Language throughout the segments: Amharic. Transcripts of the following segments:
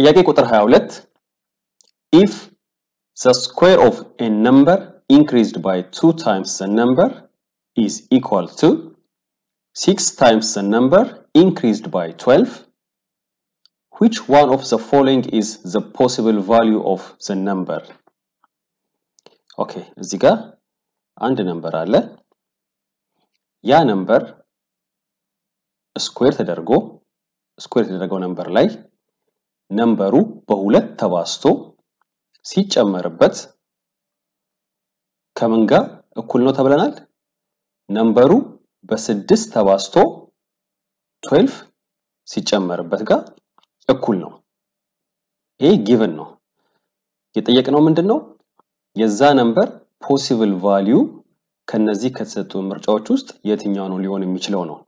ጥያቄ ቁጥር 22 if the square of a number increased by 2 times the number is equal to 6 times the number increased by 12 which one of the following is the possible value of the number okay እዚህ ጋር አንድ number አለ ያ number square ተደርጎ number ላይ number በሁለት ተባስቶ ሲጨመርበት ከምን ጋር እኩል ነው ተብለናል number በ6 ተባስቶ 12 ሲጨመርበት ጋር እኩል ነው ይሄ given ነው የጠየቅነው ምንድነው የዛ number possible value ከነዚህ ከተሰጡ ምርጫዎች ውስጥ የትኛው ነው ሊሆን የሚችለው ነው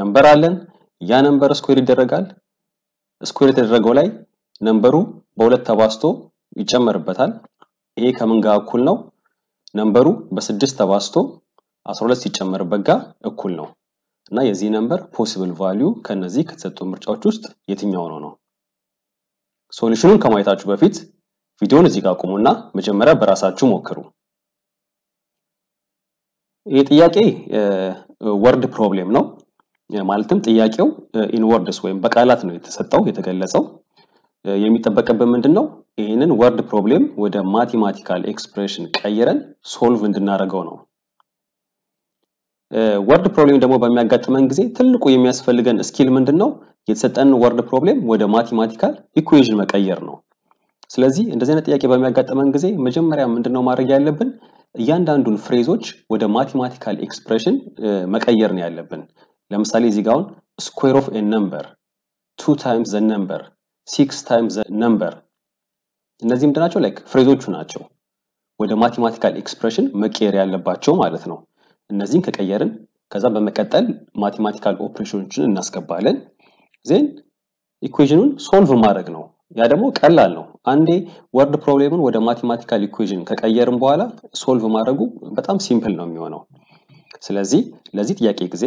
number አለን ያ number square ይደረጋል square ተደረገው ላይ number በሁለት ተባስቶ ይጨመርበታል ይሄ ከምን ጋር እኩል ነው number በ6 ተባስቶ 12 ይጨመርበት ጋር እኩል ነው እና የዚህ number possible value ከነዚህ ከተሰጡ ምርጫዎች ውስጥ የትኛው ነው ሶሉሽኑን ከማየታችሁ በፊት ቪዲዮውን እዚህ ጋር አቁሙና መጀመሪያ በራሳችሁ ሞክሩ ይሄ ጥያቄ word problem ነው ማለትም ጥያቄው in words ወይም በቃላት ነው የተሰጠው የተገለጸው የሚጠበቀበት ምንድነው ይሄንን word problem ወደ mathematical expression ቀይረን solve እንድናደርገው ነው word problem ደግሞ በሚያጋጥመን ጊዜ ትልቁ የሚያስፈልገን skill ምንድነው የተሰጠን word problem ወደ mathematical equation መቀየር ነው ስለዚህ እንደዚህ አይነት ጥያቄ በሚያጋጥመን ጊዜ መጀመሪያ ምንድነው ማድረግ ያለብን እያንዳንዱን ፍሬዞች ወደ mathematical expression መቀየር ነው ያለብን ለምሳሌ እዚህ ጋር አሁን square of a number 2 times the number 6 times the number እነዚህ ምንድናቸው like ፍሬዞቹ ናቸው ወደ mathematical expression መቀየር ያለባቸው ማለት ነው እነዚህን ከቀየርን ከዛ በመቀጠል mathematical operationዎችን እናስቀባለን then equationውን solve ማድረግ ነው ያ ደግሞ ቀላል ነው አንዴ word problemን ወደ mathematical equation ከቀየርን በኋላ solve ማድረጉ በጣም simple ነው የሚሆነው ስለዚህ ለዚህ ጥያቄ ጊዜ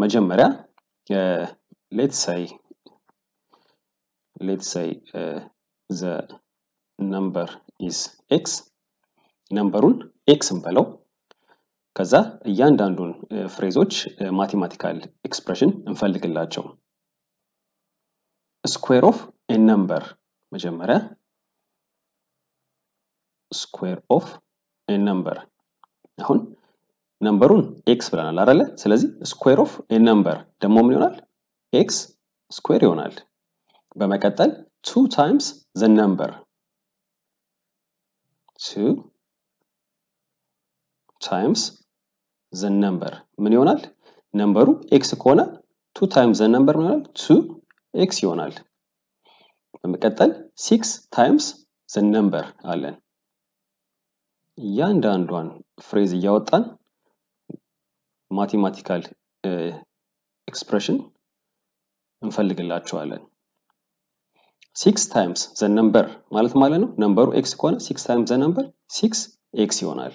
መጀመሪያ let's say the number is x numberውን x እንበለው ከዛ እያንዳንዱን ፍሬዞች mathematical expression እንፈልግላቸው square of a number መጀመሪያ square of a number አሁን numberውን x ብለናል አይደል? ስለዚህ square of a number ደግሞ ምን ይሆናል? x square ይሆናል። በመቀጠል 2 times the number 2 times the number ምን ይሆናል? numberው x ከሆነ 2 times the number ምን ይሆናል? 2x ይሆናል። በመቀጠል 6 times the number አለን። ያንዳንዷን ፍሬዝ ያወጣን mathematical expression እንፈልግላቸዋለን 6 times the number ማለት ነው numberው x ከሆነ 6 times the number 6x ይሆናል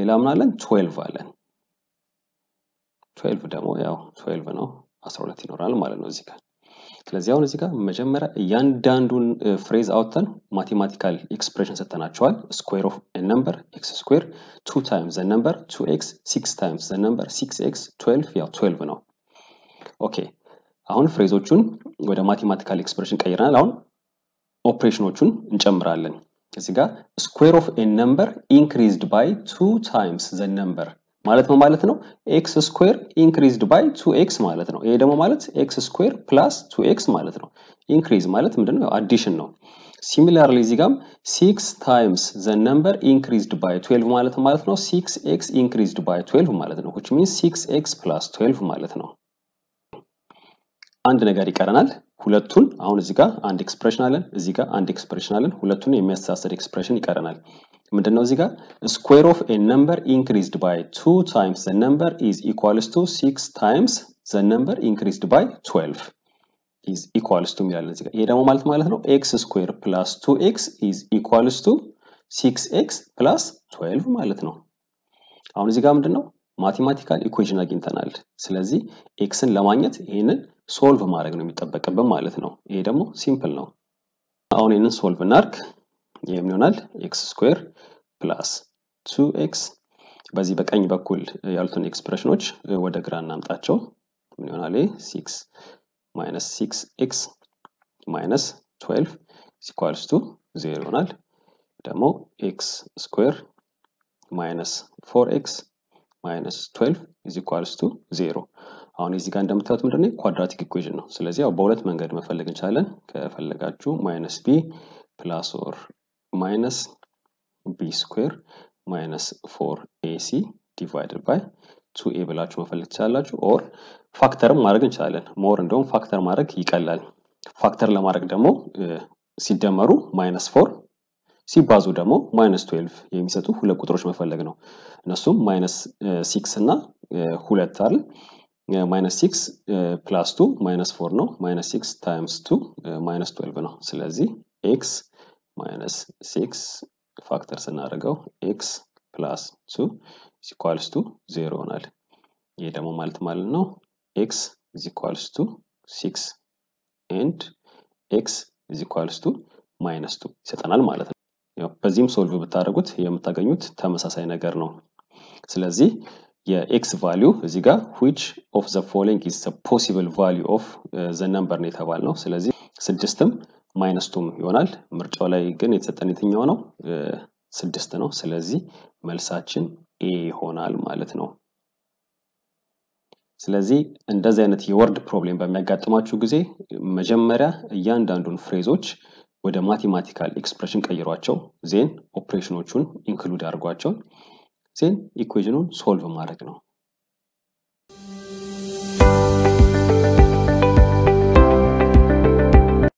ሌላ ምን አለን 12 አለን 12 ደግሞ ያው 12 ነው 12 ይኖራል ማለት ነው እዚህ ጋር ስለዚህ አሁን እዚህ ጋር መጀመሪያ ያንዳንዱን ፍሬዝ አውጥተን mathematical expression ሰጠናቸዋል square of a number x square 2 times the number 2x 6 times the number 6x 12 ያው 12 ነው ኦኬ አሁን ፍሬዞቹን ወደ mathematical expression ቀይረናል አሁን ኦፕሬሽኖቹን እንጨምራለን እዚህ ጋር square of a number increased by 2 times the number ማለት ነው ማለት ነው x square increased by 2x ማለት ነው ይሄ ደግሞ ማለት x square plus 2x ማለት ነው increase ማለት ምንድነው addition ነው similarly እዚህ ጋርም 6 times the number increased by 12 ማለት ነው 6x increased by 12 ማለት ነው which means 6x plus 12 ማለት ነው አንድ ነገር ይቀረናል ሁለቱን አሁን እዚህ ጋር አንድ ኤክስፕሬሽን አለን እዚህ ጋር አንድ ኤክስፕሬሽን አለን ሁለቱን የሚያስተሳስር ኤክስፕሬሽን ይቀረናል ምንድነው እዚህ ጋር square of a number increased by 2 times the number is equals to 6 times the number increased by 12 is equals to ይላል እዚህ ጋር ይሄ ደግሞ ማለት ነው x square plus 2x is equals to 6x plus 12 ማለት ነው አሁን እዚህ ጋር ምንድነው mathematical equation አግኝተናል ስለዚህ xን ለማግኘት ይሄንን solve ማድረግ ነው የሚጠበቅብን ማለት ነው ይሄ ደግሞ ሲምፕል ነው አሁን ይሄንን solve እናርክ ይሄም ይሆናል x² + 2x በዚህ በቀኝ በኩል ያሉትን ኤክስፕሬሽኖች ወደ ግራ እናምጣቸው ምን ይሆናል 6 - 6x - 12 = 0 ይሆናል ደግሞ x² - 4x - 12 = 0 አሁን እዚህ ጋር እንደምታዩት ምንድነው ኳድራቲክ ኢኩዌሽን ነው ስለዚህ ያው በሁለት መንገድ መፈለግ እንችላለን ከፈለጋችሁ - b + or - b² - 4ac / 2a ብላችሁ መፈለግ ትችላላችሁ or ፋክተር ማድረግ እንችላለን more እንደውም ፋክተር ማድረግ ይቀላል ፋክተር ለማድረግ ደግሞ ሲደመሩ -4 ሲባዙ ደግሞ -12 የሚሰጡ ሁለት ቁጥሮች መፈለግ ነው እነሱም -6 እና 2 አይደል -6 + 2 -4 ነው -6 times 2 -12 ነው ስለዚህ x - 6 ፋክተር ስናደርገው x + 2 = 0 ይሆናል ይሄ ደግሞ ማለት ነው x = 6 and x = -2 ይሰጠናል ማለት ነው ያው በዚህም ሶልቭ ብታደርጉት የምታገኙት ተመሳሳይ ነገር ነው ስለዚህ የx value እዚህ ጋር which of the following is the possible value of the number ነው የተባለው ስለዚህ 6ም -2ም ይሆናል ምርጫው ላይ ግን የተሰጠን የትኛው ነው 6 ነው ስለዚህ መልሳችን a ይሆናል ማለት ነው ስለዚህ እንደዚህ አይነት የወርድ ፕሮብሌም በሚያጋጥማችሁ ጊዜ መጀመሪያ እያንዳንዱን ፍሬዞች ወደ ማቴማቲካል ኤክስፕሬሽን ቀይሯቸው ዜን ኦፕሬሽኖቹን ኢንክሉድ አድርጓቸው ዜን ኢኩዌሽኑን ሶልቭ ማድረግ ነው